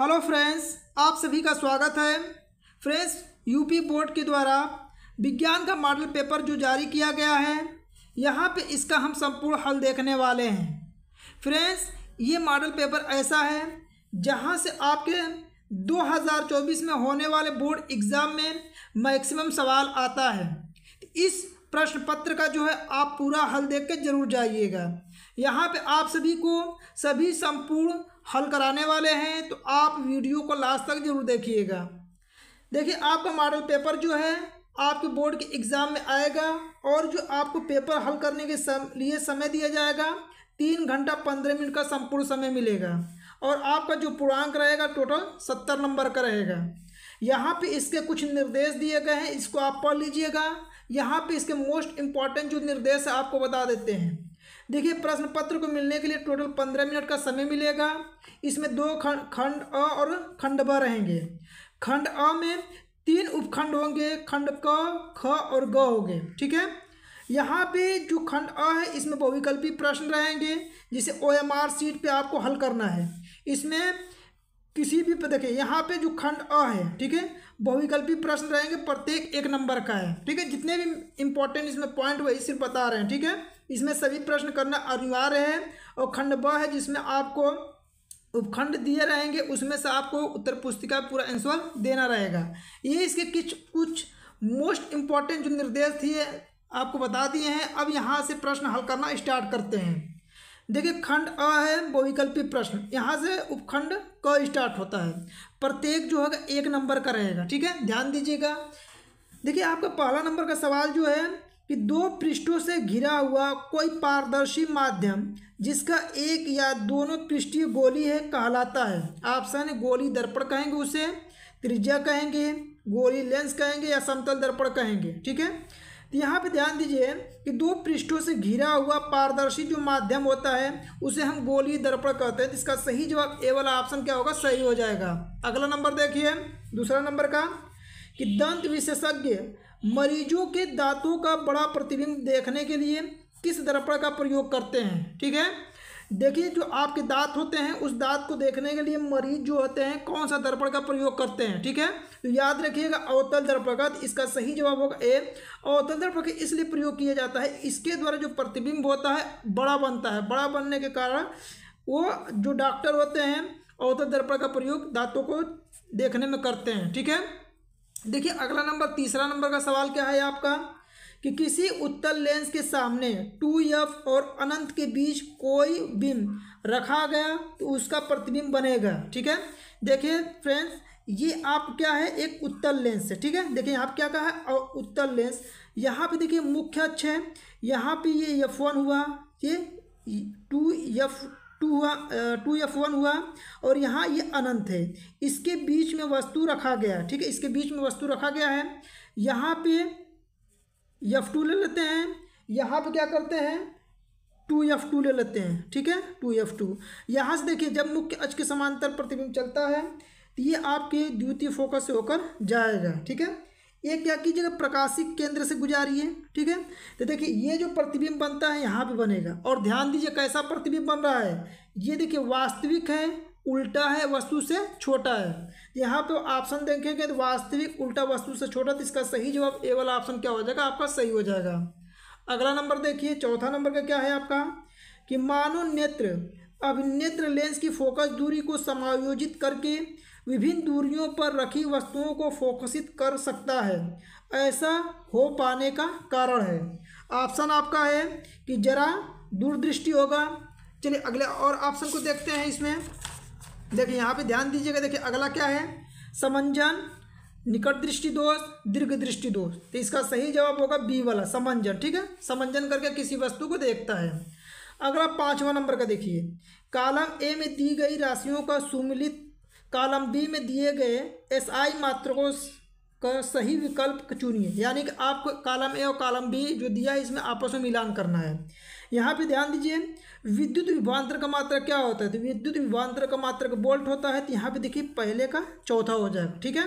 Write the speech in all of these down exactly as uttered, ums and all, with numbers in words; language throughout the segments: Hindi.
हेलो फ्रेंड्स, आप सभी का स्वागत है। फ्रेंड्स, यूपी बोर्ड के द्वारा विज्ञान का मॉडल पेपर जो जारी किया गया है, यहाँ पे इसका हम संपूर्ण हल देखने वाले हैं। फ्रेंड्स, ये मॉडल पेपर ऐसा है जहाँ से आपके दो हज़ार चौबीस में होने वाले बोर्ड एग्ज़ाम में मैक्सिमम सवाल आता है। इस प्रश्न पत्र का जो है आप पूरा हल देख कर जरूर जाइएगा। यहाँ पे आप सभी को सभी संपूर्ण हल कराने वाले हैं, तो आप वीडियो को लास्ट तक जरूर देखिएगा। देखिए, आपका मॉडल पेपर जो है आपके बोर्ड के एग्ज़ाम में आएगा और जो आपको पेपर हल करने के सम, लिए समय दिया जाएगा तीन घंटा पंद्रह मिनट का संपूर्ण समय मिलेगा और आपका जो पूर्णांक रहेगा टोटल सत्तर नंबर का रहेगा। यहाँ पे इसके कुछ निर्देश दिए गए हैं, इसको आप पढ़ लीजिएगा। यहाँ पे इसके मोस्ट इम्पॉर्टेंट जो निर्देश है आपको बता देते हैं। देखिए, प्रश्न पत्र को मिलने के लिए टोटल पंद्रह मिनट का समय मिलेगा। इसमें दो खंड खंड अ और खंड ब रहेंगे। खंड अ में तीन उपखंड होंगे, खंड क, ख और ग होंगे, ठीक है। यहाँ पे जो खंड अ है इसमें बहुविकल्पी प्रश्न रहेंगे जिसे ओ एम आर सीट पर आपको हल करना है। इसमें किसी भी पर देखिए, यहाँ पे जो खंड अ है, ठीक है, बहुविकल्पी प्रश्न रहेंगे, प्रत्येक एक नंबर का है, ठीक है। जितने भी इंपॉर्टेंट इसमें पॉइंट वही सिर्फ बता रहे हैं, ठीक है। इसमें सभी प्रश्न करना अनिवार्य है। और खंड ब है जिसमें आपको उपखंड दिए रहेंगे, उसमें से आपको उत्तर पुस्तिका पूरा आंसर देना रहेगा। ये इसके कुछ कुछ मोस्ट इम्पॉर्टेंट जो निर्देश थे आपको बता दिए हैं। अब यहाँ से प्रश्न हल करना स्टार्ट करते हैं। देखिए, खंड अ है बहुविकल्पी प्रश्न, यहाँ से उपखंड क स्टार्ट होता है, प्रत्येक जो है एक नंबर का रहेगा, ठीक है, ध्यान दीजिएगा। देखिए, आपका पहला नंबर का सवाल जो है कि दो पृष्ठों से घिरा हुआ कोई पारदर्शी माध्यम जिसका एक या दोनों पृष्ठीय गोली है कहलाता है। ऑप्शन है गोली दर्पण कहेंगे उसे, त्रिज्या कहेंगे, गोली लेंस कहेंगे या समतल दर्पण कहेंगे, ठीक है। तो यहाँ पे ध्यान दीजिए कि दो पृष्ठों से घिरा हुआ पारदर्शी जो माध्यम होता है उसे हम गोलीय दर्पण कहते हैं। इसका सही जवाब ए वाला ऑप्शन क्या होगा, सही हो जाएगा। अगला नंबर देखिए, दूसरा नंबर का, कि दंत विशेषज्ञ मरीजों के दांतों का बड़ा प्रतिबिंब देखने के लिए किस दर्पण का प्रयोग करते हैं, ठीक है। देखिए, जो आपके दांत होते हैं उस दांत को देखने के लिए मरीज जो होते हैं कौन सा दर्पण का प्रयोग करते हैं, ठीक है। तो याद रखिएगा अवतल दर्पण का। इसका सही जवाब होगा ए। अवतल दर्पण के इसलिए प्रयोग किया जाता है, इसके द्वारा जो प्रतिबिंब होता है बड़ा बनता है। बड़ा बनने के कारण वो जो डॉक्टर होते हैं अवतल दर्पण का प्रयोग दांतों को देखने में करते हैं, ठीक है। देखिए, अगला नंबर, तीसरा नंबर का सवाल क्या है आपका, कि किसी उत्तल लेंस के सामने टू एफ और अनंत के बीच कोई बिंब रखा गया तो उसका प्रतिबिंब बनेगा, ठीक है। देखिए फ्रेंड्स, ये आप क्या है, एक उत्तल लेंस है, ठीक है। देखिए, आप क्या कहा है, और उत्तल लेंस। यहाँ पे देखिए मुख्य अक्ष है, यहाँ पे ये एफ वन हुआ, ये टू एफ टू हुआ टू एफ वन हुआ और यहाँ ये अनंत है। इसके बीच में वस्तु रखा गया, ठीक है, इसके बीच में वस्तु रखा गया है। यहाँ पे एफ टू ले लेते हैं, यहाँ पे क्या करते हैं टू एफ टू ले लेते हैं, ठीक है, टू एफ टू। यहाँ से देखिए, जब मुख्य अक्ष के समांतर प्रतिबिंब चलता है तो ये आपके द्वितीय फोकस से होकर जाएगा, ठीक है। ये क्या कीजिएगा, प्रकाशिक केंद्र से गुजारिए, ठीक है। तो देखिए, ये जो प्रतिबिंब बनता है यहाँ पे बनेगा। और ध्यान दीजिए कैसा प्रतिबिंब बन रहा है, ये देखिए वास्तविक है, उल्टा है, वस्तु से छोटा है। यहाँ पे ऑप्शन देखेंगे तो वास्तविक, उल्टा, वस्तु से छोटा। तो इसका सही जवाब ए वाला ऑप्शन क्या हो जाएगा, आपका सही हो जाएगा। अगला नंबर देखिए, चौथा नंबर का क्या है आपका, कि मानव नेत्र अभिनेत्र लेंस की फोकस दूरी को समायोजित करके विभिन्न दूरियों पर रखी वस्तुओं को फोकसित कर सकता है, ऐसा हो पाने का कारण है। ऑप्शन आपका है कि जरा, दूरदृष्टि होगा। चलिए अगले और ऑप्शन को देखते हैं। इसमें देखिए, यहाँ पे ध्यान दीजिएगा। देखिए, अगला क्या है, समंजन, निकट दृष्टि दोष, दीर्घ दृष्टि दोष। तो इसका सही जवाब होगा बी वाला, समंजन, ठीक है, समंजन करके किसी वस्तु को देखता है। अगला पांचवा नंबर का देखिए, कॉलम ए में दी गई राशियों का सुमिलित कॉलम बी में दिए गए एस आई मात्रकों का सही विकल्प चुनिए। यानी कि आपको कॉलम ए और कॉलम बी जो दिया है इसमें आपस में मिलान करना है। यहाँ पे ध्यान दीजिए, विद्युत विभवांतर का मात्रक क्या होता है, तो विद्युत विभवांतर का मात्रक वोल्ट होता है। तो यहाँ पे देखिए पहले का चौथा हो जाएगा, ठीक है।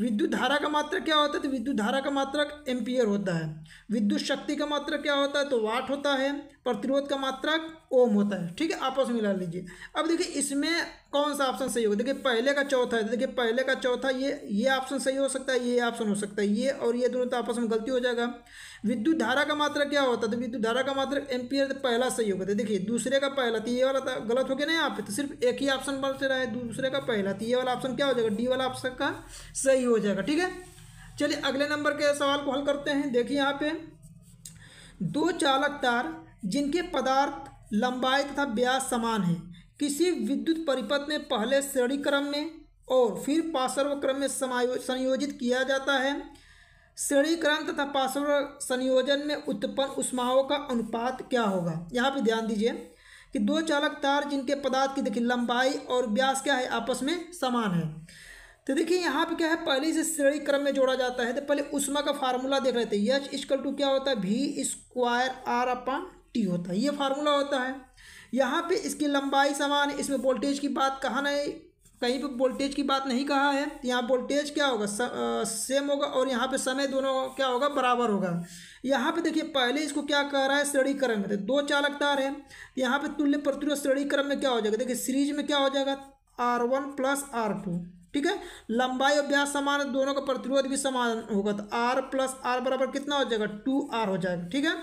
विद्युत धारा का मात्रक क्या होता है, तो विद्युत धारा का मात्रक एम्पियर होता है। विद्युत शक्ति का मात्रक क्या होता है, तो वाट होता है। प्रतिरोध का मात्रक ओम होता है। ठीक है, आपस में मिला लीजिए। अब देखिए इसमें कौन सा ऑप्शन सही होगा। देखिए पहले का चौथा है, तो देखिए पहले का चौथा ये ये ऑप्शन सही हो सकता है, ये ऑप्शन हो सकता है, ये और ये दोनों तो आपस में गलती हो जाएगा। विद्युत धारा का मात्रक क्या होता है, तो विद्युत धारा का मात्रक एम्पियर, तो पहला सही होगा। तो देखिए दूसरे का पहला, तो ये वाला तो गलत हो गया ना यहाँ पे, तो सिर्फ एक ही ऑप्शन बच रहा है, दूसरे का पहला, तो ये वाला ऑप्शन क्या हो जाएगा, डी वाला ऑप्शन का सही हो जाएगा। ठीक है, चलिए अगले नंबर के सवाल को हल करते हैं। देखिए यहाँ पे दो चालक तार जिनके पदार्थ लंबाई तथा व्यास समान है किसी विद्युत परिपथ में पहले श्रेणी क्रम में और फिर पार्श्व क्रम में संयोजित किया जाता है। श्रेणी क्रम तथा पार्श्व संयोजन में उत्पन्न ऊष्माओं का अनुपात क्या होगा। यहाँ पे ध्यान दीजिए कि दो चालक तार जिनके पदार्थ की देखिए लंबाई और व्यास क्या है, आपस में समान है। तो देखिए यहाँ पे क्या है, पहले इसे श्रेणी क्रम में जोड़ा जाता है। तो पहले ऊष्मा का फार्मूला देख लेते हैं, एच इक्वल टू क्या होता है, V square R upon T होता है, ये फार्मूला होता है। यहाँ पे इसकी लंबाई समान है, इसमें वोल्टेज की बात कहा नहीं, कहीं पे वोल्टेज की बात नहीं कहा है। यहाँ वोल्टेज क्या होगा, स, आ, सेम होगा, और यहाँ पे समय दोनों क्या होगा, बराबर होगा। यहाँ पे देखिए पहले इसको क्या कह रहा है, श्रेणी क्रम में, तो दो चालक तार है, यहाँ पे तुल्य प्रतिरोध श्रेणी क्रम में क्या हो जाएगा, देखिए सीरीज में क्या हो जाएगा, R one plus R two. ठीक है, लंबाई और व्यास समान है, दोनों का प्रतिरोध भी समान होगा, तो आर प्लस आर बराबर कितना हो जाएगा, टू आर हो जाएगा। ठीक है,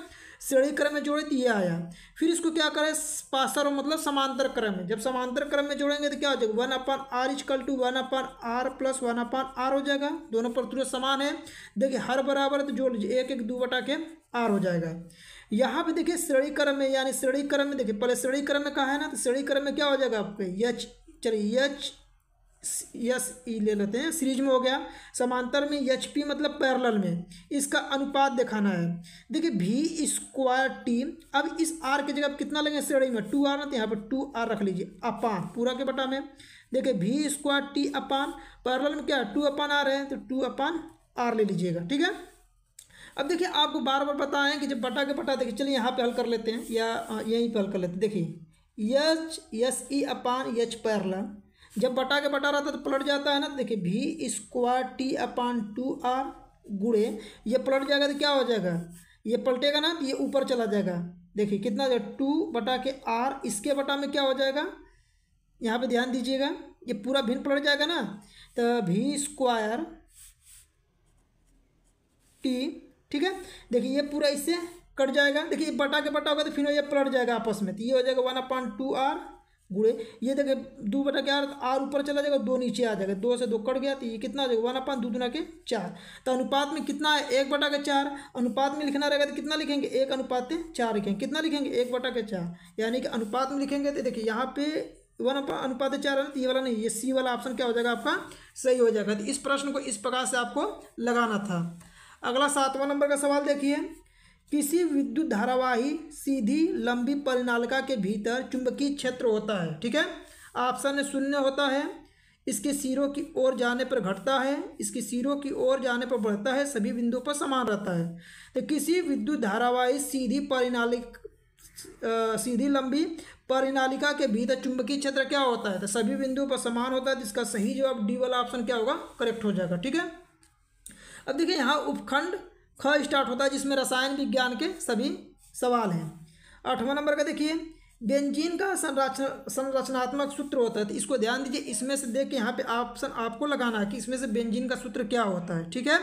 श्रेणी क्रम में जोड़े तो ये आया। फिर इसको क्या करें, पार्श्व मतलब समांतर क्रम में, जब समांतर क्रम में जोड़ेंगे तो क्या हो जाएगा, one upon R equal to one upon R plus one upon R हो जाएगा, दोनों प्रतिरोध समान है। देखिए हर बराबर, तो जोड़ लीजिए एक एक दो बटा के आर हो जाएगा। यहाँ पे देखिए श्रेणी क्रम में, यानी श्रेणी क्रम में देखिए पहले श्रेणी क्रम में कहा है ना, तो श्रेणी क्रम में क्या हो जाएगा आपके, एच, चलिए एच यस ई ले लेते हैं, सीरीज में हो गया, समांतर में एच पी मतलब पैरेलल में, इसका अनुपात दिखाना है। देखिए भी स्क्वायर टी, अब इस आर की जगह कितना लेंगे, श्रेणी में टू आर, ना यहाँ पर टू आर रख लीजिए, अपान पूरा के बटा में, देखिए भी स्क्वायर टी अपान पैरेलल में क्या है, टू अपान आर है, तो टू अपान आर ले लीजिएगा। ठीक है, अब देखिए आपको बार बार बताएं कि जब बटा के बटा, देखिए चलिए यहाँ पे हल कर लेते हैं, या यहीं पर हल कर लेते हैं। देखिए H S E upon H parallel, जब बटा के बटा रहता है तो पलट जाता है ना, देखिए B square T upon two R गुड़े, ये पलट जाएगा तो क्या हो जाएगा, ये पलटेगा ना तो ये ऊपर चला जाएगा। देखिए कितना टू बटा के आर, इसके बटा में क्या हो जाएगा, यहाँ पे ध्यान दीजिएगा, ये पूरा भिन्न पलट जाएगा ना, तो भी स्क्वायर टी। ठीक है, देखिए ये पूरा इससे कट जाएगा, देखिए बटा के बटा होगा तो फिर ये पलट जाएगा आपस में, तो ये हो जाएगा वन अपान टू आर गुड़े, ये देखिए दो बटा के आर, आर ऊपर चला जाएगा, दो नीचे आ जाएगा, दो से दो कट गया, तो ये कितना हो जाएगा, वन अपन दो दुना के चार। तो अनुपात में कितना है, एक बटा के चार, अनुपात में लिखना रहेगा तो कितना लिखेंगे, एक अनुपात चार लिखेंगे, कितना लिखेंगे, एक बटा के चार, यानी कि अनुपात में लिखेंगे तो देखिए यहाँ पे वन अनुपात चार है, तो ये वाला नहीं, ये सी वाला ऑप्शन क्या हो जाएगा आपका, सही हो जाएगा। तो इस प्रश्न को इस प्रकार से आपको लगाना था। अगला सातवां नंबर का सवाल देखिए, किसी विद्युत धारावाही सीधी लंबी परिनालिका के भीतर चुंबकीय क्षेत्र होता है। ठीक है, ऑप्शन ए शून्य होता है, इसके सिरों की ओर जाने पर घटता है, इसके सिरों की ओर जाने पर बढ़ता है, सभी बिंदुओं पर समान रहता है। तो किसी विद्युत धारावाही सीधी परिनालिका सीधी लंबी परिनालिका के भीतर चुंबकीय क्षेत्र क्या होता है, तो सभी बिंदुओं पर समान होता है, जिसका सही जवाब डी वाला ऑप्शन क्या होगा, करेक्ट हो जाएगा। ठीक है, अब देखिए यहाँ उपखंड ख स्टार्ट होता है, जिसमें रसायन विज्ञान के सभी सवाल हैं। आठवां नंबर का देखिए, बेंजीन का संरचना संरचनात्मक सूत्र होता है, तो इसको ध्यान दीजिए, इसमें से देख के यहाँ पे ऑप्शन आपको लगाना है कि इसमें से बेंजीन का सूत्र क्या होता है। ठीक है,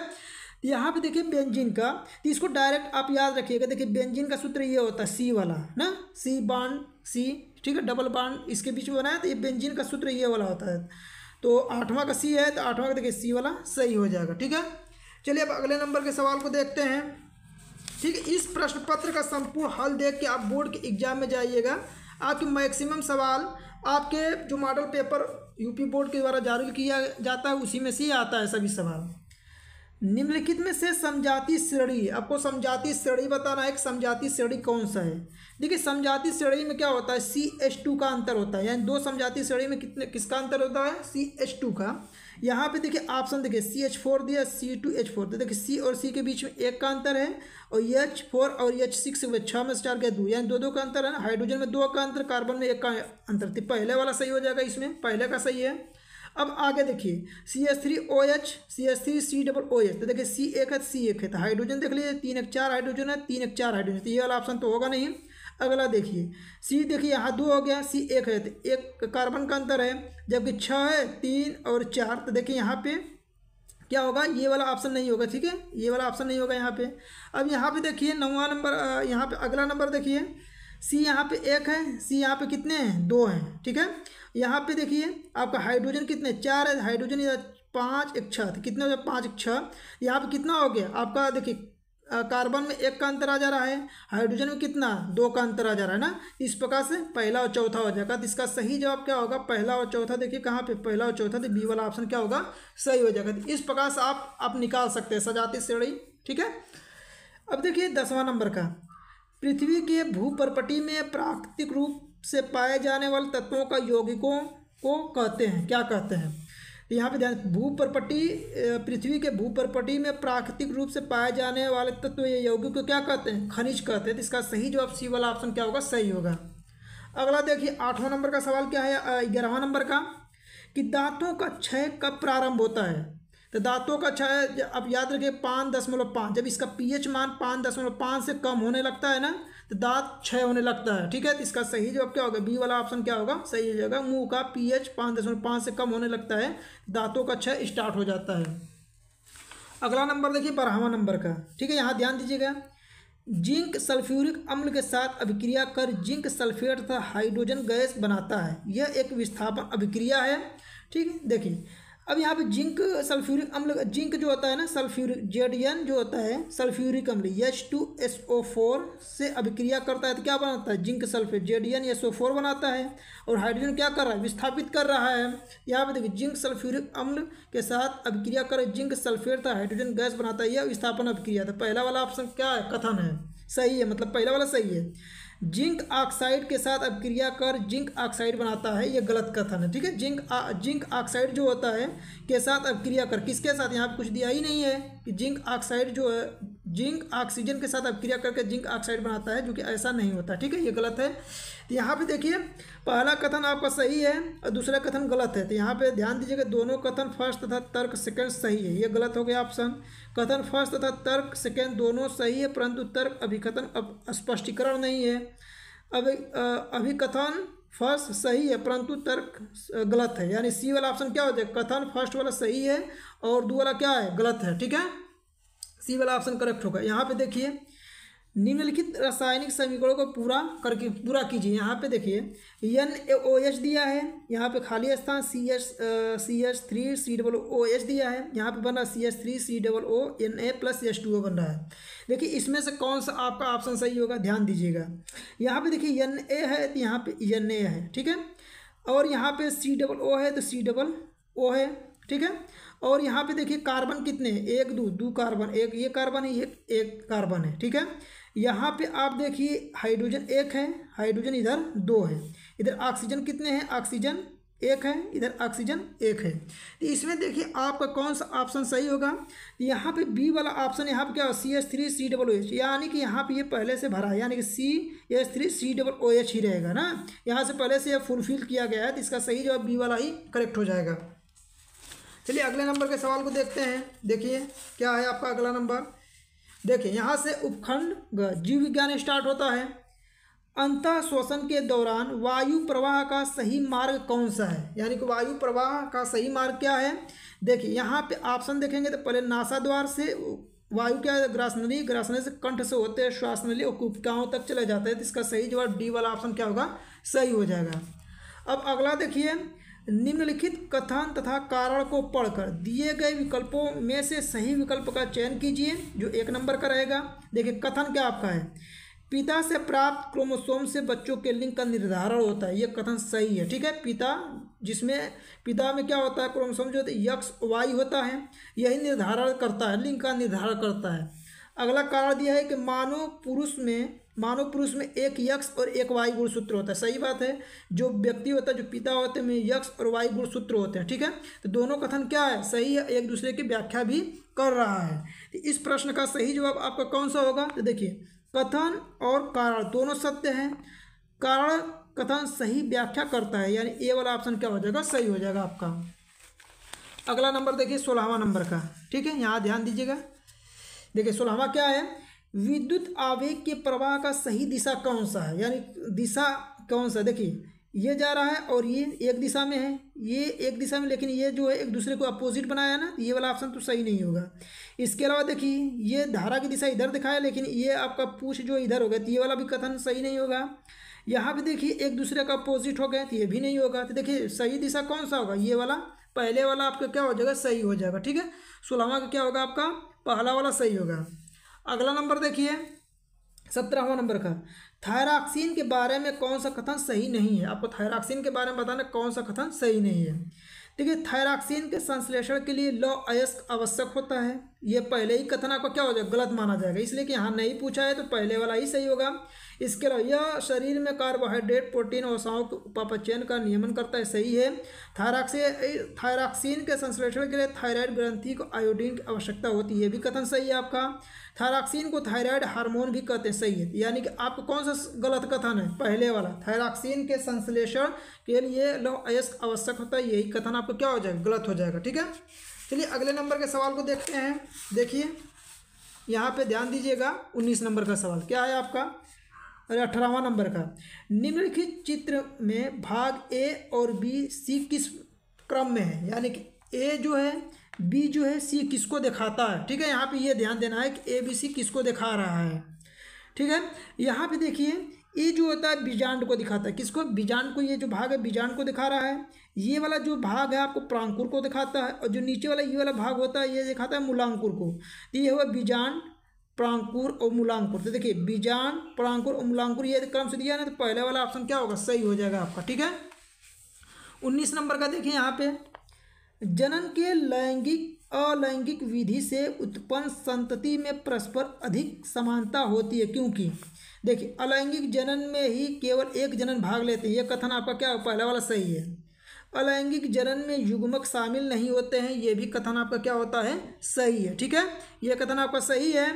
यहाँ पे देखिए बेंजीन का, तो इसको डायरेक्ट आप याद रखिएगा, देखिए बेंजीन का सूत्र ये होता है, सी वाला ना, सी बांड सी, ठीक है, डबल बांड इसके बीच में बनाया, तो ये बेंजीन का सूत्र ये वाला होता है। तो आठवां का सी है, तो आठवां का देखिए सी वाला सही हो जाएगा। ठीक है, चलिए अब अगले नंबर के सवाल को देखते हैं। ठीक है, इस प्रश्न पत्र का संपूर्ण हल देख के आप बोर्ड के एग्जाम में जाइएगा, आपके मैक्सिमम सवाल आपके जो मॉडल पेपर यूपी बोर्ड के द्वारा जारी किया जाता है उसी में से ही आता है सभी सवाल। निम्नलिखित में से समजाती श्रेणी, आपको समजाती श्रेणी बताना है कि समजाती श्रेणी कौन सा है। देखिए समजाती श्रेणी में क्या होता है, सी एच टू का अंतर होता है, यानी दो समजाती श्रेणी में कितने किसका अंतर होता है, सी एच टू का। यहाँ पे देखिए ऑप्शन देखिए सी एच फोर दिया, सी टू एच फोर, देखिए सी और सी के बीच में एक का अंतर है, और एच फोर और एच सिक्स छः में स्टार के दो, यानी दो दो का अंतर है ना, हाइड्रोजन में दो का अंतर, कार्बन में एक का अंतर, थी पहले वाला सही हो जाएगा, इसमें पहले का सही है। अब आगे देखिए C H three O H, C H three C double O H, तो देखिए सी एक है, सी एक है, तो हाइड्रोजन देख लीजिए, तीन एक चार हाइड्रोजन है, तीन एक चार हाइड्रोजन, तो ये वाला ऑप्शन तो होगा नहीं। अगला देखिए सी, देखिए यहाँ दो हो गया, सी एक है तो एक कार्बन का अंतर है, जबकि छः है, तीन और चार, तो देखिए यहाँ पे क्या होगा, ये वाला ऑप्शन नहीं होगा, ठीक है, ये वाला ऑप्शन नहीं होगा यहाँ पे। अब यहाँ पे देखिए नौवा नंबर, यहाँ पे अगला नंबर देखिए सी यहाँ पे एक है, सी यहाँ पे कितने हैं, दो हैं, ठीक है। यहाँ पे देखिए आपका हाइड्रोजन कितने, चार है, हाइड्रोजन पाँच एक छः, कितने हो गया, पाँच एक छः, यहाँ पे कितना हो गया आपका, देखिए कार्बन में एक का अंतर आ जा रहा है, हाइड्रोजन में कितना, दो का अंतर आ जा रहा है ना। इस प्रकार से पहला और चौथा हो जाएगा, तो इसका सही जवाब क्या होगा, पहला और चौथा, देखिए कहाँ पे पहला और चौथा, तो बी वाला ऑप्शन क्या होगा, सही हो जाएगा। तो इस प्रकार से आप आप निकाल सकते हैं सजाती श्रेणी, ठीक है। अब देखिए दसवां नंबर का, पृथ्वी के भूपर्पटी में प्राकृतिक रूप से पाए जाने वाले तत्वों का यौगिकों को कहते हैं, क्या कहते हैं, यहाँ पे ध्यान, भूपर्पटी, पृथ्वी के भूपर्पटी में प्राकृतिक रूप से पाए जाने वाले तत्व या यौगिक को क्या कहते हैं, खनिज कहते हैं। तो इसका सही जवाब सी वाला ऑप्शन क्या होगा, सही होगा। अगला देखिए आठवां नंबर का सवाल क्या है, ग्यारहवां नंबर का, कि दांतों का क्षय कब प्रारंभ होता है। तो दांतों का क्षय आप याद रखिए पाँच दशमलव पाँच, जब इसका पीएच मान पाँच दशमलव पाँच से कम होने लगता है ना, तो दांत क्षय होने लगता है, ठीक है। तो इसका सही जवाब क्या होगा, बी वाला ऑप्शन क्या होगा, सही हो जाएगा। मुंह का पीएच पाँच दशमलव पाँच से कम होने लगता है, दांतों का क्षय स्टार्ट हो जाता है। अगला नंबर देखिए बारहवां नंबर का, ठीक है, यहाँ ध्यान दीजिएगा, जिंक सल्फ्यूरिक अम्ल के साथ अभिक्रिया कर जिंक सल्फेट तथा हाइड्रोजन गैस बनाता है, यह एक विस्थापन अभिक्रिया है, ठीक है। देखिए अब यहाँ पे जिंक सल्फ्यूरिक अम्ल, जिंक जो होता है ना, सल्फ्यूरिक जेड एन जो होता है, सल्फ्यूरिक अम्ल H two S O four से अभिक्रिया करता है, तो क्या बनाता है, zinc sulphate, Z N S O four बनाता है, और हाइड्रोजन क्या कर रहा है, विस्थापित कर रहा है। यहाँ पे देखिए जिंक सल्फ्यूरिक अम्ल के साथ अभिक्रिया कर जिंक सल्फेट तथा हाइड्रोजन गैस बनाता है, यह विस्थापन अभिक्रिया। तो पहला वाला ऑप्शन क्या है, कथन है, सही है, मतलब पहला वाला सही है। जिंक ऑक्साइड के साथ अभिक्रिया कर जिंक ऑक्साइड बनाता है, ये गलत कथन है, ठीक है। जिंक जिंक ऑक्साइड जो होता है के साथ अभिक्रिया कर, किसके साथ, यहाँ कुछ दिया ही नहीं है कि जिंक ऑक्साइड जो है, जिंक ऑक्सीजन के साथ अभिक्रिया करके जिंक ऑक्साइड बनाता है, जो कि ऐसा नहीं होता, ठीक है, ये गलत है। तो यहाँ पे देखिए पहला कथन आपका सही है और दूसरा कथन गलत है, तो यहाँ पे ध्यान दीजिएगा, दोनों कथन फर्स्ट तथा तर्क सेकंड सही है, ये गलत हो गया ऑप्शन। कथन फर्स्ट तथा तर्क सेकंड दोनों सही है, परंतु तर्क अभिकथन अब स्पष्टीकरण नहीं है। अभी अभिकथन फर्स्ट सही है परंतु तर्क गलत है, यानी सी वाला ऑप्शन क्या हो जाएगा, कथन फर्स्ट वाला सही है और दो वाला क्या है, गलत है, ठीक है, सी वाला ऑप्शन करेक्ट होगा। यहाँ पे देखिए निम्नलिखित रासायनिक समीकरणों को पूरा करके पूरा कीजिए। यहाँ पे देखिए एन ए ओ एच दिया है, यहाँ पे खाली स्थान C H C H three C double O H दिया है, यहाँ पे बन रहा है C H three C double O N A plus H two O बन रहा है। देखिए इसमें से कौन सा आपका ऑप्शन सही होगा, ध्यान दीजिएगा। यहाँ पे देखिए एन ए है तो यहाँ पे एन ए है, ठीक है, और यहाँ पे सी डबल ओ है तो सी डबल ओ है, ठीक है, और यहाँ पे देखिए कार्बन कितने, एक दो दो कार्बन, एक ये कार्बन है, एक एक कार्बन है, ठीक है। यहाँ पे आप देखिए हाइड्रोजन एक है, हाइड्रोजन इधर दो है, इधर ऑक्सीजन कितने हैं, ऑक्सीजन एक है, इधर ऑक्सीजन एक है। तो इसमें देखिए आपका कौन सा ऑप्शन सही होगा, यहाँ पे बी वाला ऑप्शन, यहाँ पे क्या हो, C H three C double O H, यानी कि यहाँ पे ये पहले से भरा है, यानी कि C H three C double O H ही रहेगा ना, यहाँ से पहले से यह फुलफिल किया गया है, तो इसका सही जवाब बी वाला ही करेक्ट हो जाएगा। चलिए अगले नंबर के सवाल को देखते हैं, देखिए क्या है आपका अगला नंबर। देखिए यहाँ से उपखंड जीव विज्ञान स्टार्ट होता है, अंतः श्वसन के दौरान वायु प्रवाह का सही मार्ग कौन सा है, यानी कि वायु प्रवाह का सही मार्ग क्या है। देखिए यहाँ पे ऑप्शन देखेंगे तो पहले नासाद्वार से वायु क्या है, ग्रासनली, ग्रासनली से कंठ से होते हैं श्वासनली और कुपिकाओं तक चले जाते हैं, तो इसका सही जवाब डी वाला ऑप्शन क्या होगा, सही हो जाएगा। अब अगला देखिए, निम्नलिखित कथन तथा कारण को पढ़कर दिए गए विकल्पों में से सही विकल्प का चयन कीजिए, जो एक नंबर का रहेगा। देखिए कथन क्या आपका है, पिता से प्राप्त क्रोमोसोम से बच्चों के लिंग का निर्धारण होता है, यह कथन सही है, ठीक है। पिता जिसमें पिता में क्या होता है, क्रोमोसोम जो एक्स वाई होता है, यही निर्धारण करता है, लिंग का निर्धारण करता है। अगला कारण दिया है कि मानव पुरुष में मानव पुरुष में एक यक्ष और एक वायु गुणसूत्र होता है, सही बात है, जो व्यक्ति होता है, जो पिता होते हैं, में यक्ष और वायु गुणसूत्र होते हैं, ठीक है। तो दोनों कथन क्या है, सही है, एक दूसरे की व्याख्या भी कर रहा है। तो इस प्रश्न का सही जवाब आपका कौन सा होगा, तो देखिए कथन और कारण दोनों सत्य हैं, कारण कथन सही व्याख्या करता है, यानी ए वाला ऑप्शन क्या हो जाएगा, सही हो जाएगा आपका। अगला नंबर देखिए सोलहवां नंबर का, ठीक है, यहाँ ध्यान दीजिएगा। देखिए सोलहवां क्या है, विद्युत आवेग के प्रवाह का सही दिशा कौन सा है, यानी दिशा कौन सा। देखिए ये जा रहा है और ये एक दिशा में है, ये एक दिशा में, लेकिन ये जो है एक दूसरे को अपोजिट बनाया है ना, ये वाला ऑप्शन तो सही नहीं होगा। इसके अलावा देखिए ये धारा की दिशा इधर दिखाया, लेकिन ये आपका पूछ जो इधर होगा, तो ये वाला भी कथन सही नहीं होगा। यहाँ भी देखिए एक दूसरे का अपोजिट हो गया, तो ये भी नहीं होगा। तो देखिए सही दिशा कौन सा होगा, ये वाला पहले वाला आपका क्या हो जाएगा, सही हो जाएगा। ठीक है, सोलहवां का क्या होगा, आपका पहला वाला सही होगा। अगला नंबर देखिए सत्रहवां नंबर का, थायरॉक्सिन के बारे में कौन सा कथन सही नहीं है। आपको थायरॉक्सिन के बारे में बताना कौन सा कथन सही नहीं है। ठीक है, थायरॉक्सिन के संश्लेषण के लिए लौह अयस्क आवश्यक होता है, ये पहले ही कथन आपका क्या हो जाएगा, गलत माना जाएगा, इसलिए कि यहाँ नहीं पूछा है तो पहले वाला ही सही होगा। इसके अलावा यह शरीर में कार्बोहाइड्रेट, प्रोटीन, वसाओं के उपापचयन का नियमन करता है, सही है। थायरॉक्सिन थायरॉक्सिन के संश्लेषण के लिए थायराइड ग्रंथि को आयोडीन की आवश्यकता होती है, ये भी कथन सही है आपका। थायरॉक्सिन को थायराइड हार्मोन भी कहते हैं, सही है। यानी कि आपको कौन सा गलत कथन है, पहले वाला थायरॉक्सिन के संश्लेषण के लिए लौह अयस्क आवश्यक होता है, यही कथन आपको क्या हो जाएगा, गलत हो जाएगा। ठीक है, चलिए अगले नंबर के सवाल को देखते हैं। देखिए यहाँ पे ध्यान दीजिएगा, उन्नीस नंबर का सवाल क्या है आपका, अरे अठारहवां नंबर का, निम्नलिखित चित्र में भाग ए और बी सी किस क्रम में है, यानी कि ए जो है, बी जो है, सी किसको दिखाता है। ठीक है, यहाँ पे ये ध्यान देना है कि ए बी सी किसको दिखा रहा है। ठीक है, यहाँ पे देखिए ये जो होता है बीजांड को दिखाता है, किसको, बीजांड को, ये जो भाग है बीजांड को दिखा रहा है। ये वाला जो भाग है आपको प्रांकुर को दिखाता है, और जो नीचे वाला ये वाला भाग होता है ये दिखाता है मूलांकुर को। तो ये हुआ बीजांड, प्रांकुर और मूलांकुर। तो देखिए बीजांड, प्रांकुर और मूलांकुर ये क्रम से दिया ना, तो पहले वाला ऑप्शन क्या होगा, सही हो जाएगा आपका। ठीक है, उन्नीस नंबर का देखिए यहाँ पे, जनन के लैंगिक अलैंगिक विधि से उत्पन्न संतति में परस्पर अधिक समानता होती है, क्योंकि देखिए अलैंगिक जनन में ही केवल एक जनन भाग लेते हैं, यह कथन आपका क्या है, पहला वाला सही है। अलैंगिक जनन में युग्मक शामिल नहीं होते हैं, ये भी कथन आपका क्या होता है, सही है। ठीक है, यह कथन आपका सही है।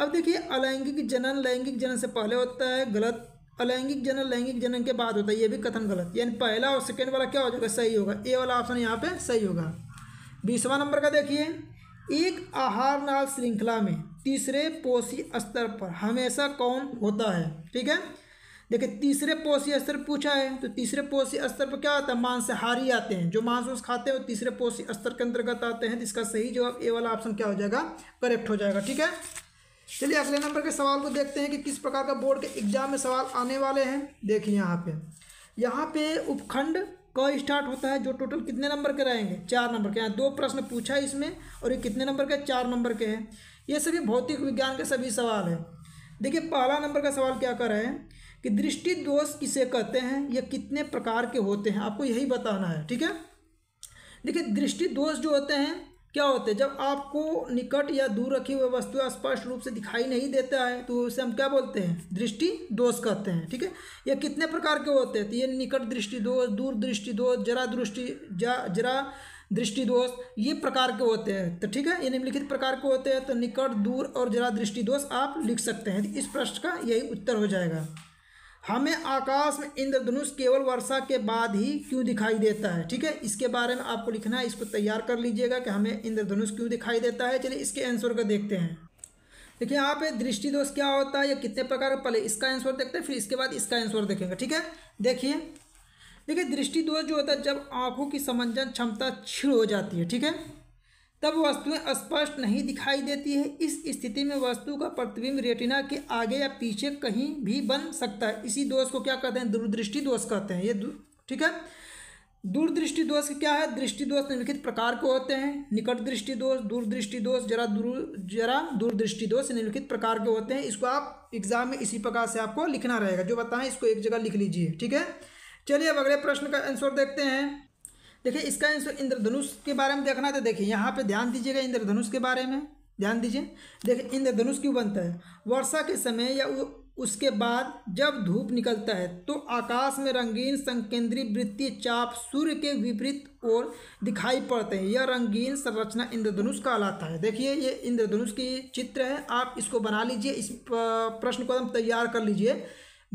अब देखिए अलैंगिक जनन लैंगिक जनन से पहले होता है, गलत। अलैंगिक जनन लैंगिक जनन के बाद होता है, ये भी कथन गलत। यानी पहला और सेकेंड वाला क्या हो जाएगा, सही होगा, ए वाला ऑप्शन यहाँ पे सही होगा। बीसवां नंबर का देखिए, एक आहार नाल श्रृंखला में तीसरे पोषी स्तर पर हमेशा कौन होता है। ठीक है, देखिए तीसरे पोषी स्तर पूछा है, तो तीसरे पोषी स्तर पर क्या होता है, मांसाहारी आते हैं, जो मांस खाते हैं वो तीसरे पोषी स्तर के अंतर्गत आते हैं। तो इसका सही जवाब ए वाला ऑप्शन क्या हो जाएगा, करेक्ट हो जाएगा। ठीक है, चलिए अगले नंबर के सवाल को देखते हैं कि किस प्रकार का बोर्ड के एग्जाम में सवाल आने वाले हैं। देखिए यहाँ पे यहाँ पे उपखंड क स्टार्ट होता है, जो टोटल कितने नंबर के रहेंगे, चार नंबर के। यहाँ दो प्रश्न पूछा है इसमें, और ये कितने नंबर के, चार नंबर के हैं। ये सभी भौतिक विज्ञान के सभी सवाल हैं। देखिए पहला नंबर का सवाल क्या कर रहे हैं कि दृष्टि दोष किसे कहते हैं, ये कितने प्रकार के होते हैं, आपको यही बताना है। ठीक है, देखिए दृष्टि दोष जो होते हैं क्या होते हैं, जब आपको निकट या दूर रखी हुई वस्तुएं स्पष्ट रूप से दिखाई नहीं देता है तो उसे हम क्या बोलते हैं, दृष्टि दोष कहते हैं। ठीक है, ये कितने प्रकार के होते हैं, तो ये निकट दृष्टि दोष, दूर दृष्टि दोष, जरा दृष्टि जा जरा दृष्टि दोष, ये प्रकार के होते हैं। तो ठीक है, ये निम्नलिखित प्रकार के होते हैं, तो निकट, दूर और जरा दृष्टि दोष आप लिख सकते हैं। इस प्रश्न का यही उत्तर हो जाएगा। हमें आकाश में इंद्रधनुष केवल वर्षा के बाद ही क्यों दिखाई देता है। ठीक है, इसके बारे में आपको लिखना है, इसको तैयार कर लीजिएगा कि हमें इंद्रधनुष क्यों दिखाई देता है। चलिए इसके आंसर को देखते हैं। देखिए यहाँ पे दृष्टि दोष क्या होता है, या कितने प्रकार का, पहले इसका आंसर देखते हैं, फिर इसके बाद इसका आंसर देखेंगे। ठीक है, देखिए देखिए दृष्टि दोष जो होता है, जब आँखों की समंजन क्षमता क्षीण हो जाती है, ठीक है, तब वस्तुएं स्पष्ट नहीं दिखाई देती है। इस स्थिति में वस्तु का प्रतिबिंब रेटिना के आगे या पीछे कहीं भी बन सकता है, इसी दोष को क्या कहते हैं, दूरदृष्टि दोष कहते हैं। ये ठीक है, दूरदृष्टि दोष क्या है, दृष्टि दोष निम्नलिखित प्रकार के होते हैं, निकट दृष्टि दोष, दूरदृष्टि दोष, जरा दूर जरा दूरदृष्टि दोष, निम्नलिखित प्रकार के होते हैं। इसको आप एग्जाम में इसी प्रकार से आपको लिखना रहेगा, जो बताएं इसको एक जगह लिख लीजिए। ठीक है, चलिए अब अगले प्रश्न का आंसर देखते हैं। देखिए इसका आंसर इंद्रधनुष के बारे में देखना है, तो देखिए यहाँ पे ध्यान दीजिएगा, इंद्रधनुष के बारे में ध्यान दीजिए। देखिए इंद्रधनुष क्यों बनता है, वर्षा के समय या उसके बाद जब धूप निकलता है तो आकाश में रंगीन संकेंद्री वृत्तीय चाप सूर्य के विपरीत ओर दिखाई पड़ते हैं, यह रंगीन संरचना इंद्रधनुष कहलाता है। देखिए ये इंद्रधनुष की चित्र है, आप इसको बना लीजिए, इस प्रश्न को हम तैयार कर लीजिए,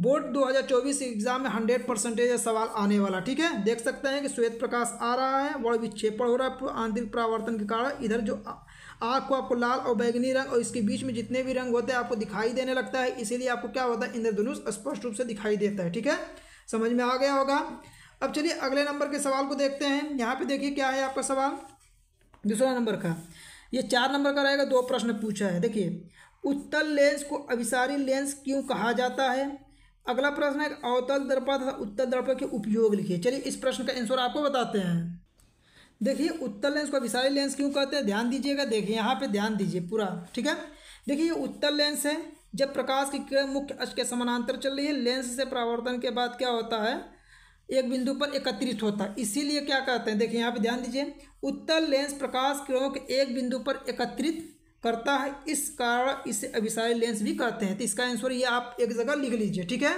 बोर्ड दो हज़ार चौबीस एग्जाम में सौ परसेंटेज सवाल आने वाला, ठीक है। देख सकते हैं कि श्वेत प्रकाश आ रहा है, वर्ण विक्षेपण हो रहा है आंतरिक परावर्तन के कारण। इधर जो आँख को आपको लाल और बैगनी रंग और इसके बीच में जितने भी रंग होते हैं आपको दिखाई देने लगता है, इसीलिए आपको क्या होता है इंद्रधनुष स्पष्ट रूप से दिखाई देता है, ठीक है। समझ में आ गया होगा। अब चलिए अगले नंबर के सवाल को देखते हैं। यहाँ पे देखिए क्या है आपका सवाल दूसरा नंबर का, ये चार नंबर का रहेगा, दो प्रश्न पूछा है। देखिए उत्तल लेंस को अभिसारी लेंस क्यों कहा जाता है। अगला प्रश्न है अवतल दर्पण तथा उत्तल दर्पण के उपयोग लिखिए। चलिए इस प्रश्न का आंसर आपको बताते हैं। देखिए उत्तल लेंस को अभिसारी लेंस क्यों कहते हैं, ध्यान दीजिएगा। देखिए यहाँ पे ध्यान दीजिए पूरा, ठीक है। देखिए ये उत्तल लेंस है, जब प्रकाश की किरण मुख्य अक्ष के समानांतर चल रही है लेंस से परावर्तन के बाद क्या होता है एक बिंदु पर एकत्रित होता है, इसीलिए क्या कहते हैं। देखिए यहाँ पे ध्यान दीजिए, उत्तल लेंस प्रकाश किरणों के एक बिंदु पर एकत्रित करता है, इस कारण इसे अभिसारी लेंस भी कहते हैं। तो इसका आंसर ये आप एक जगह लिख लीजिए, ठीक है।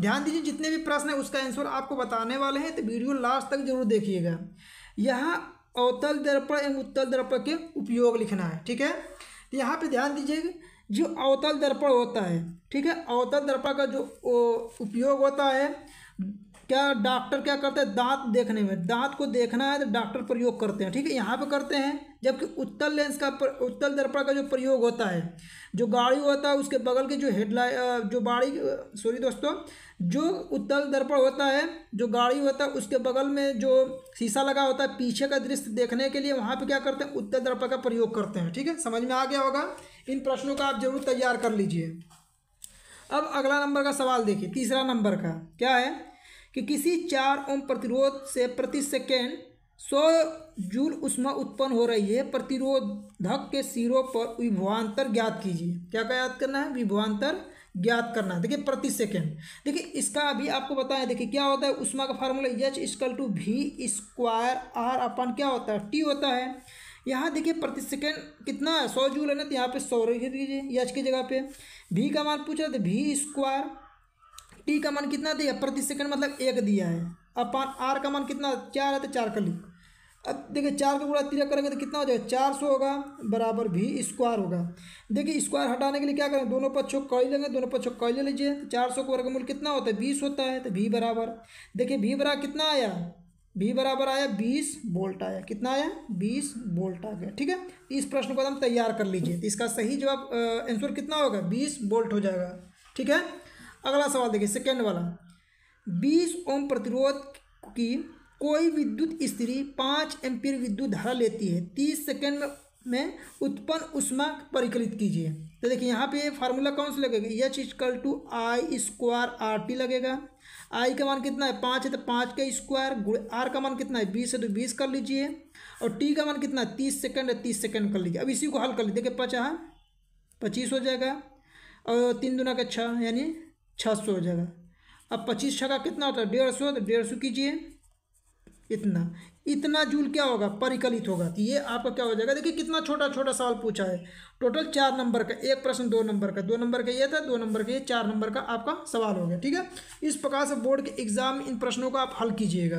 ध्यान दीजिए जितने भी प्रश्न है उसका आंसर आपको बताने वाले हैं, तो वीडियो लास्ट तक जरूर देखिएगा। यहाँ अवतल दर्पण एवं उत्तल दर्पण के उपयोग लिखना है, ठीक है। तो यहाँ पे ध्यान दीजिएगा, जो अवतल दर्पण होता है, ठीक है, अवतल दर्पण का जो उपयोग होता है, क्या डॉक्टर क्या करते हैं दांत देखने में, दांत को देखना है तो डॉक्टर प्रयोग करते हैं, ठीक है, यहाँ पे करते हैं। जबकि उत्तल लेंस का पर, उत्तल दर्पण का जो प्रयोग होता है, जो गाड़ी होता है उसके बगल के जो हेडलाइट जो गाड़ी सॉरी दोस्तों जो उत्तल दर्पण होता है, जो गाड़ी होता है उसके बगल में जो शीशा लगा होता है पीछे का दृश्य देखने के लिए, वहाँ पर क्या करते हैं उत्तल दर्पण का प्रयोग करते हैं, ठीक है। समझ में आ गया होगा। इन प्रश्नों का आप जरूर तैयार कर लीजिए। अब अगला नंबर का सवाल देखिए, तीसरा नंबर का क्या है कि किसी चार ओम प्रतिरोध से प्रति सेकेंड सौ जूल ऊष्मा उत्पन्न हो रही है, प्रतिरोधक के सिरों पर विभवांतर ज्ञात कीजिए। क्या क्या याद करना है, विभवांतर ज्ञात करना है। देखिए प्रति सेकेंड, देखिए इसका अभी आपको बताएं। देखिए क्या होता है ऊष्मा का formula H equal to V square R upon क्या होता है टी होता है। यहाँ देखिए प्रति सेकेंड कितना है सौ जूल है ना, तो यहाँ पे सौ लिख दीजिए एच की जगह पे। वी का मान पूछा तो वी स्क्वायर, टी का मान कितना दिया प्रति सेकंड मतलब एक दिया है, अपन आर का मान कितना चार है तो चार का लिख। अब देखिए चार का गुणा तिरक करेंगे तो कितना हो जाएगा चार सौ होगा बराबर भी स्क्वायर होगा। देखिए स्क्वायर हटाने के लिए क्या करेंगे दोनों पक्षों को कई लेंगे, दोनों पक्षों को कई ले लीजिए तो चार सौ का वर्गमूल कितना होता है बीस होता है। तो भी बराबर देखिए भी बराबर कितना आया, भी बराबर आया बीस वोल्ट आया, कितना आया बीस वोल्ट आ गया, ठीक है। इस प्रश्न को एकदम तैयार कर लीजिए, इसका सही जवाब आंसर कितना होगा बीस वोल्ट हो जाएगा, ठीक है। अगला सवाल देखिए सेकेंड वाला, बीस ओम प्रतिरोध की कोई विद्युत स्त्री पाँच एम्पीयर विद्युत धारा लेती है, तीस सेकेंड में, में उत्पन्न ऊष्मा परिकलित कीजिए। तो देखिए यहाँ पे फार्मूला कौन सा लगेगा H equal to I square R T लगेगा। आई का मान कितना है पाँच है तो पाँच का स्क्वायर गुणे आर का मान कितना है बीस है तो बीस कर लीजिए, और टी का मान कितना है तीस सेकेंड है तीस सेकेंड कर लीजिए। अब इसी को हल कर लीजिए, देखिए पचास पच्चीस हो जाएगा और तीन दुना का छः यानी छः सौ हो जाएगा। अब पच्चीस छः का कितना होता है डेढ़ सौ, तो डेढ़ सौ कीजिए इतना इतना जूल क्या होगा परिकलित होगा। तो ये आपका क्या हो जाएगा। देखिए कितना छोटा छोटा सवाल पूछा है, टोटल चार नंबर का एक प्रश्न, दो नंबर का दो नंबर का ये था दो नंबर का ये, चार नंबर का आपका सवाल हो गया, ठीक है। इस प्रकार से बोर्ड के एग्जाम में इन प्रश्नों को आप हल कीजिएगा।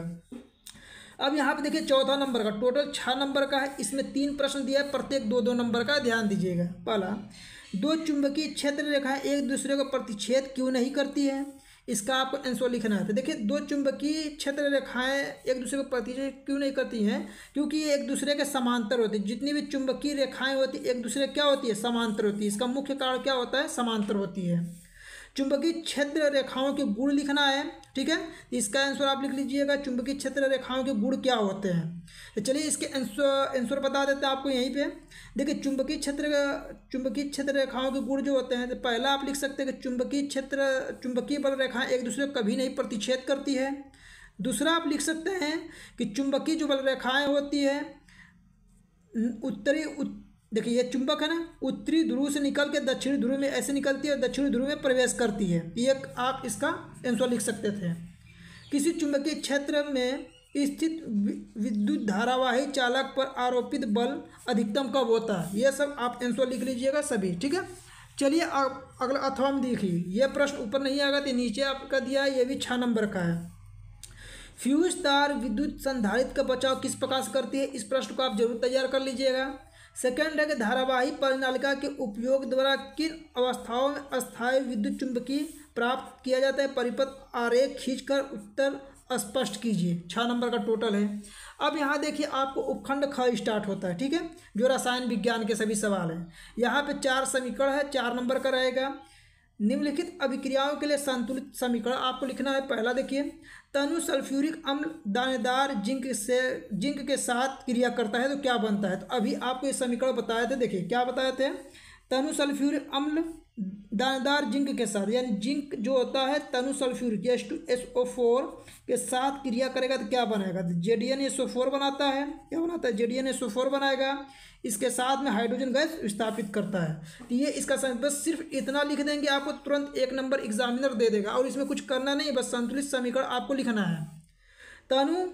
अब यहाँ पे देखिए चौथा नंबर का, टोटल छः नंबर का है, इसमें तीन प्रश्न दिया है प्रत्येक दो दो नंबर का, ध्यान दीजिएगा। पहला, दो चुंबकीय क्षेत्र रेखाएं एक दूसरे को प्रतिच्छेद क्यों नहीं करती है, इसका आपको आंसर लिखना है। तो देखिए दो चुंबकीय क्षेत्र रेखाएं एक दूसरे को प्रतिच्छेद क्यों नहीं करती हैं, क्योंकि ये एक दूसरे के समांतर होती है। जितनी भी चुंबकीय रेखाएँ होती है एक दूसरे क्या होती है समांतर होती है, इसका मुख्य कारण क्या होता है समांतर होती है। चुंबकीय क्षेत्र रेखाओं के गुण लिखना है, ठीक है, इसका आंसर आप लिख लीजिएगा चुंबकीय क्षेत्र रेखाओं के गुण क्या होते हैं। तो चलिए इसके आंसर आंसर बता देते हैं आपको यहीं पे। देखिए चुंबकीय क्षेत्र चुंबकीय क्षेत्र रेखाओं के गुण जो होते हैं, तो पहला आप लिख सकते हैं कि चुंबकीय क्षेत्र चुंबकीय बल रेखाएँ एक दूसरे को कभी नहीं प्रतिच्छेद करती है। दूसरा आप लिख सकते हैं कि चुंबकीय जो बल रेखाएँ होती है उत्तरी उत... देखिए ये चुंबक है ना उत्तरी ध्रुव से निकल के दक्षिणी ध्रुव में ऐसे निकलती है और दक्षिणी ध्रुव में प्रवेश करती है, ये आप इसका आंसर लिख सकते थे। किसी चुंबकीय क्षेत्र में स्थित विद्युत धारावाही चालक पर आरोपित बल अधिकतम कब होता है, ये सब आप आंसर लिख लीजिएगा सभी, ठीक है। चलिए आप अगला अथवा में देखिए, यह प्रश्न ऊपर नहीं आएगा तो नीचे आपका दिया है, ये भी छः नंबर का है। फ्यूज तार विद्युत संधारित्र का बचाव किस प्रकार से करती है, इस प्रश्न को आप जरूर तैयार कर लीजिएगा। सेकेंड है कि धारावाही परिनालिका के उपयोग द्वारा किन अवस्थाओं में अस्थायी विद्युत चुंबकीय प्राप्त किया जाता है। परिपथ आरेख खींचकर उत्तर स्पष्ट कीजिए। छः नंबर का टोटल है। अब यहाँ देखिए आपको उपखंड ख स्टार्ट होता है, ठीक है, जो रसायन विज्ञान के सभी सवाल हैं। यहाँ पे चार समीकरण है, चार नंबर का रहेगा। निम्नलिखित अभिक्रियाओं के लिए संतुलित समीकरण आपको लिखना है। पहला देखिए, तनु सल्फ्यूरिक अम्ल दानेदार जिंक से जिंक के साथ क्रिया करता है तो क्या बनता है। तो अभी आपको ये समीकरण बताए थे, देखिए क्या बताए थे, तनु सल्फ्यूरिक अम्ल दानेदार जिंक के साथ, यानी जिंक जो होता है तनु sulphuric S two S O four के साथ क्रिया करेगा तो क्या बनेगा। तो J D N S O four बनाता है, क्या बनाता है, J D N S O four बनाएगा। इसके साथ में हाइड्रोजन गैस विस्थापित करता है। तो ये इसका बस सिर्फ इतना लिख देंगे, आपको तुरंत एक नंबर एग्जामिनर दे देगा और इसमें कुछ करना नहीं, बस संतुलित समीकरण आपको लिखना है। तनु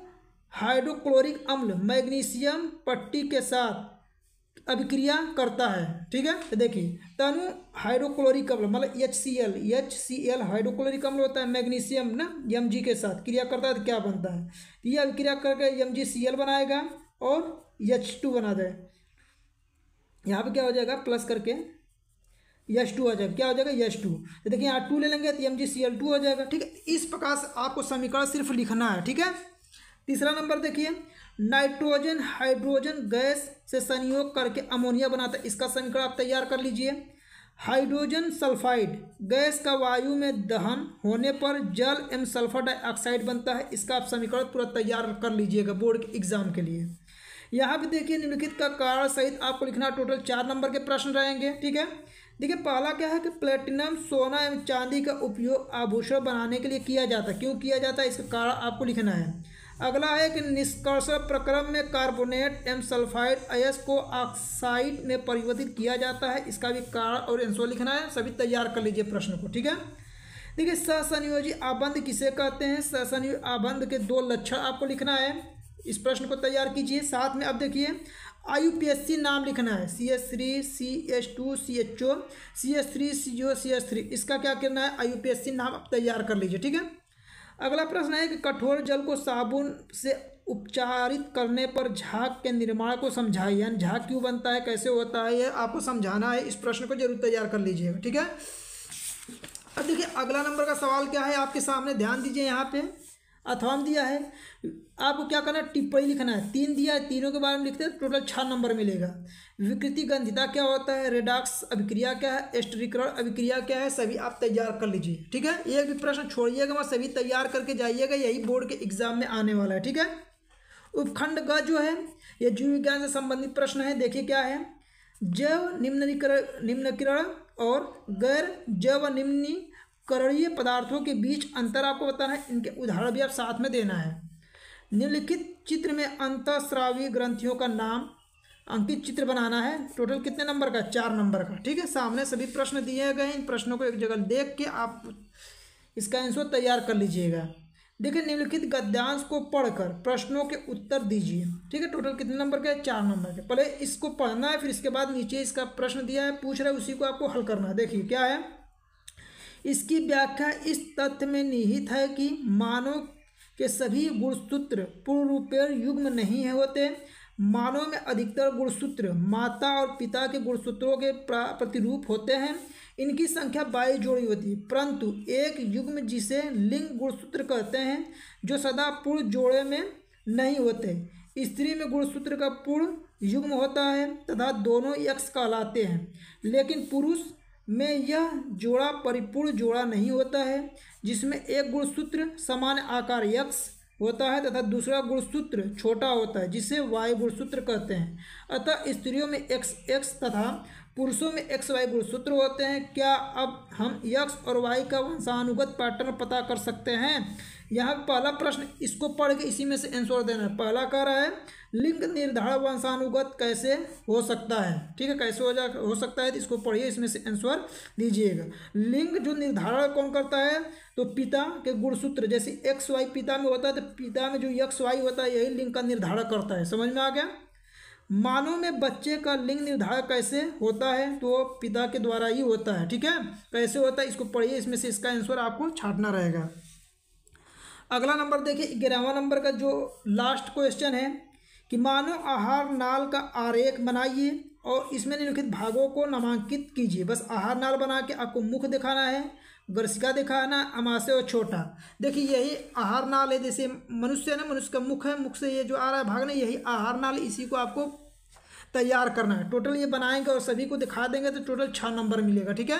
हाइड्रोक्लोरिक अम्ल मैग्नीशियम पट्टी के साथ अभिक्रिया करता है, ठीक है। तो देखिए तनु हाइड्रोक्लोरिक अम्ल मतलब H C L H C L hydrochloric अम्ल होता है, मैग्नीशियम ना एम जी के साथ क्रिया करता है तो क्या बनता है। ये अभिक्रिया करके एम जी सी एल बनाएगा और एच टू बना दे, यहाँ पे क्या हो जाएगा प्लस करके यश टू आ जाएगा, क्या हो जाएगा यश टू। तो देखिए यहाँ टू ले लेंगे तो M G C L two हो जाएगा, ठीक है। इस प्रकार से आपको समीकरण सिर्फ लिखना है, ठीक है। तीसरा नंबर देखिए, नाइट्रोजन हाइड्रोजन गैस से संयोग करके अमोनिया बनाता है, इसका समीकरण आप तैयार कर लीजिए। हाइड्रोजन सल्फाइड गैस का वायु में दहन होने पर जल एवं सल्फर डाइऑक्साइड बनता है, इसका आप समीकरण पूरा तैयार कर लीजिएगा बोर्ड के एग्जाम के लिए। यहाँ भी देखिए निम्नलिखित का कारण सहित आपको लिखना, टोटल चार नंबर के प्रश्न रहेंगे, ठीक है। देखिए पहला क्या है कि प्लेटिनम सोना एवं चांदी का उपयोग आभूषण बनाने के लिए किया जाता है, क्यों किया जाता है, इसका कारण आपको लिखना है। अगला है कि निष्कर्षण प्रक्रम में कार्बोनेट एवं सल्फाइड अयस्क को ऑक्साइड में परिवर्तित किया जाता है, इसका भी कारण और आंसर लिखना है। सभी तैयार कर लीजिए प्रश्न को, ठीक है। देखिए सहसंयोजी आबंध किसे कहते हैं, सहसंयोजी आबंध के दो लक्षण आपको लिखना है, इस प्रश्न को तैयार कीजिए। साथ में अब देखिए आई यू पी ए सी नाम लिखना है, C S three C S two C H O C S three C O C S three, इसका क्या करना है, आई यू पी ए सी नाम आप तैयार कर लीजिए, ठीक है। अगला प्रश्न है कि कठोर जल को साबुन से उपचारित करने पर झाग के निर्माण को समझाइए, यानी झाग क्यों बनता है, कैसे होता है, ये आपको समझाना है। इस प्रश्न को जरूर तैयार कर लीजिएगा, ठीक है। अब देखिए अगला नंबर का सवाल क्या है आपके सामने, ध्यान दीजिए। यहाँ पे अथवाम दिया है, आपको क्या करना है, टिप्पणी लिखना है। तीन दिया है, तीनों के बारे में लिखते हैं, टोटल छः नंबर मिलेगा। विकृति गंधिता क्या होता है, रेडॉक्स अभिक्रिया क्या है, एस्टरीकरण अभिक्रिया क्या है, सभी आप तैयार कर लीजिए, ठीक है। एक भी प्रश्न छोड़िएगा वहाँ, सभी तैयार करके जाइएगा, यही बोर्ड के एग्जाम में आने वाला है, ठीक है। उपखंड ग जो है यह जीव विज्ञान से संबंधित प्रश्न है। देखिए क्या है, जैव निम्नकरण निम्नकरण और गैर जैव निम्नी करणीय पदार्थों के बीच अंतर आपको बताना है, इनके उदाहरण भी आप साथ में देना है। निम्नलिखित चित्र में अंतःस्रावी ग्रंथियों का नाम अंकित चित्र बनाना है। टोटल कितने नंबर का, चार नंबर का, ठीक है। सामने सभी प्रश्न दिए गए, इन प्रश्नों को एक जगह देख के आप इसका आंसर तैयार कर लीजिएगा। देखिए निम्नलिखित गद्यांश को पढ़कर प्रश्नों के उत्तर दीजिए, ठीक है। टोटल कितने नंबर के, चार नंबर के। पहले इसको पढ़ना है, फिर इसके बाद नीचे इसका प्रश्न दिया है, पूछ रहा है, उसी को आपको हल करना है। देखिए क्या है, इसकी व्याख्या इस तथ्य में निहित है कि मानव के सभी गुणसूत्र पूर्वरूपेण युग्म नहीं होते। मानव में अधिकतर गुणसूत्र माता और पिता के गुणसूत्रों के प्रतिरूप होते हैं। इनकी संख्या बाईस जोड़ी होती है, परंतु एक युग्म जिसे लिंग गुणसूत्र कहते हैं, जो सदा पूर्ण जोड़े में नहीं होते। स्त्री में गुणसूत्र का पूर्ण युग्म होता है तथा दोनों यक्ष कहलाते हैं, लेकिन पुरुष में यह जोड़ा परिपूर्ण जोड़ा नहीं होता है, जिसमें एक गुणसूत्र समान आकार यक्ष होता है तथा दूसरा गुणसूत्र छोटा होता है, जिसे वायु गुणसूत्र कहते हैं। अतः स्त्रियों में एक्स एक्स तथा पुरुषों में एक्स वाई गुणसूत्र होते हैं। क्या अब हम यक्ष और वायु का वंशानुगत पैटर्न पता कर सकते हैं। यहाँ पहला प्रश्न, इसको पढ़ के इसी में से आंसर देना है। पहला कह रहा है लिंग निर्धारण वंशानुगत कैसे हो सकता है, ठीक है, कैसे हो जा हो सकता है, तो इसको पढ़िए, इसमें से आंसर दीजिएगा। लिंग जो निर्धारण कौन करता है, तो पिता के गुणसूत्र, जैसे एक्स वाई पिता में होता है तो पिता में जो एक्स वाई होता है यही लिंग का निर्धारण करता है। समझ में आ गया। मानव में बच्चे का लिंग निर्धारण कैसे होता है, तो पिता के द्वारा ही होता है, ठीक है, कैसे होता है, इसको पढ़िए, इसमें से इसका आंसर आपको छाटना रहेगा। अगला नंबर देखिए ग्यारहवां नंबर का जो लास्ट क्वेश्चन है कि मानव आहार नाल का आरेख बनाइए, और इसमें निम्नलिखित भागों को नामांकित कीजिए। बस आहार नाल बना के आपको मुख दिखाना है, गर्शिका दिखाना है, अमाशय और छोटा। देखिए यही आहार नाल है, जैसे मनुष्य ना मनुष्य का मुख है, मुख से ये जो आ रहा है भाग नहीं, यही आहार नाल, इसी को आपको तैयार करना है। टोटल ये बनाएंगे और सभी को दिखा देंगे तो टोटल छः नंबर मिलेगा, ठीक है।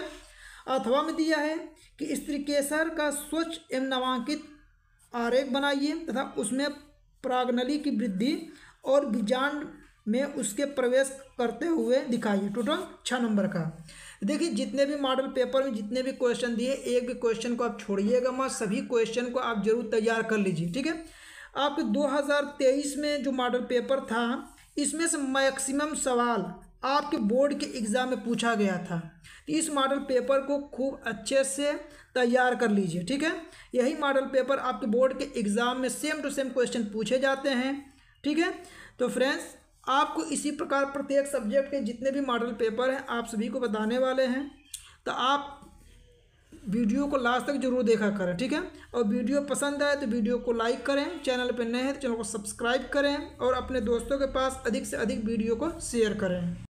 अथवा में दिया है कि स्त्रीकेसर का स्वच्छ एवं नामांकित आरेख बनाइए तथा उसमें परागनली की वृद्धि और बीजांड में उसके प्रवेश करते हुए दिखाइए। टोटल छः नंबर का। देखिए जितने भी मॉडल पेपर में जितने भी क्वेश्चन दिए, एक भी क्वेश्चन को आप छोड़िएगा मत, सभी क्वेश्चन को आप जरूर तैयार कर लीजिए, ठीक है। आपके दो हज़ार तेईस में जो मॉडल पेपर था, इसमें से मैक्सिमम सवाल आपके बोर्ड के एग्ज़ाम में पूछा गया था, तो इस मॉडल पेपर को खूब अच्छे से तैयार कर लीजिए, ठीक है। यही मॉडल पेपर आपके बोर्ड के एग्ज़ाम में सेम टू सेम क्वेश्चन पूछे जाते हैं, ठीक है। तो फ्रेंड्स आपको इसी प्रकार प्रत्येक सब्जेक्ट के जितने भी मॉडल पेपर हैं आप सभी को बताने वाले हैं, तो आप वीडियो को लास्ट तक जरूर देखा करें, ठीक है। और वीडियो पसंद आए तो वीडियो को लाइक करें, चैनल पर नए हैं तो चैनल को सब्सक्राइब करें और अपने दोस्तों के पास अधिक से अधिक वीडियो को शेयर करें।